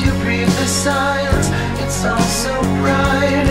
you breathe the silence, it's all so bright.